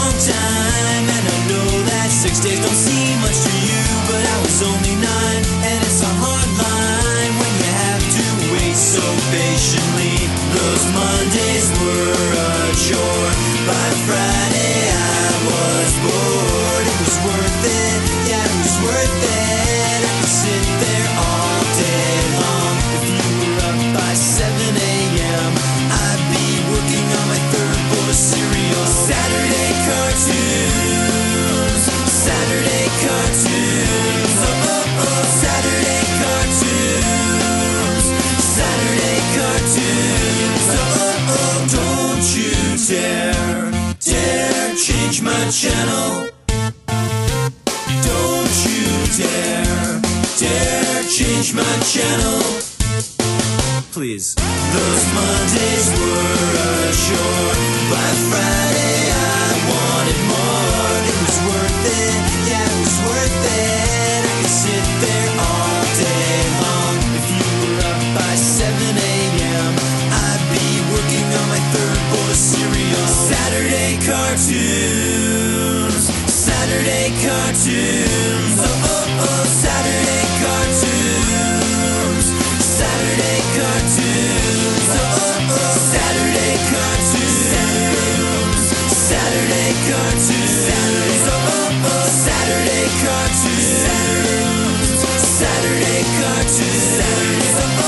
long time, and I know that 6 days don't seem much to you, but I was only 9, and it's a hard line when you have to wait so patiently. Those Mondays were a chore. By Friday I was bored. It was worth it, yeah, it was worth it. I could sit there all day long. If you were up by 7 a.m. I'd be working on my third bowl of cereal. Saturday cartoons, Saturday cartoons, oh, oh, oh. Saturday cartoons, Saturday cartoons, oh, oh, oh. Don't you dare change my channel. Don't you dare change my channel, please. Those Mondays were a chore. By Friday I wanted more. It was worth it, yeah, it was worth it. I could sit there all day long. If you were up by 7 a.m. I'd be working on my third bowl of cereal. Saturday cartoons, Saturday cartoons, oh, oh, oh. Saturday cartoons, Saturday cartoons, oh, oh, oh. Saturday cartoons, Saturday cartoons, oh, oh, oh. Saturday cartoons, Saturday cartoons, Saturday cartoons, oh, oh, oh.